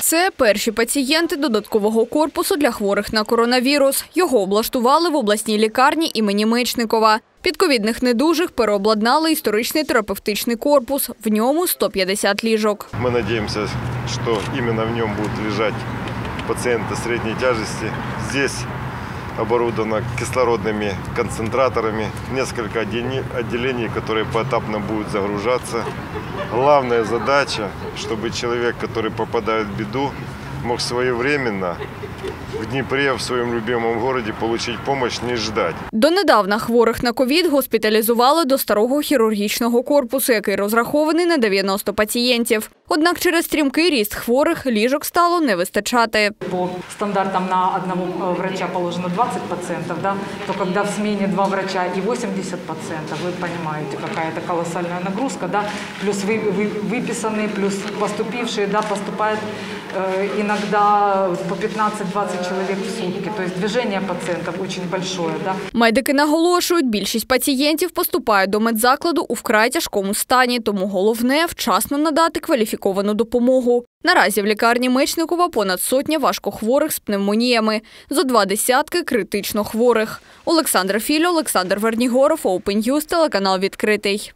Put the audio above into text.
Це перші пацієнти додаткового корпусу для хворих на коронавірус. Його облаштували в обласній лікарні імені Мечникова. Під ковідних недужих переобладнали історичний терапевтичний корпус. В ньому 150 ліжок. Ми сподіваємося, що саме в ньому будуть лежати пацієнти середньої тяжкості. Тут оборудовано кислородними концентраторами, несколько отделений, которые поэтапно будут загружаться. Главная задача, чтобы человек, который попадает в беду, мог своевременно в Дніпрі, в своєму любимому місті, отримати допомогу, не чекати. Донедавна хворих на ковід госпіталізували до старого хірургічного корпусу, який розрахований на 90 пацієнтів. Однак через стрімкий ріст хворих ліжок стало не вистачати. По стандартам на одного лікаря положено 20 пацієнтів, то коли в зміні два лікаря і 80 пацієнтів, ви розумієте, яка це колосальна нагрузка, плюс виписані, плюс поступивші, поступають іноді по 15-20 чоловік в сутки. Тобто движення пацієнтів дуже велике. Медики наголошують, більшість пацієнтів поступають до медзакладу у вкрай тяжкому стані, тому головне – вчасно надати кваліфіковану допомогу. Наразі в лікарні Мечникова понад сотня важкохворих з пневмоніями, зо 20 критично хворих. Олександра Філь, Олександр Вернігоров, Open News, телеканал «Відкритий».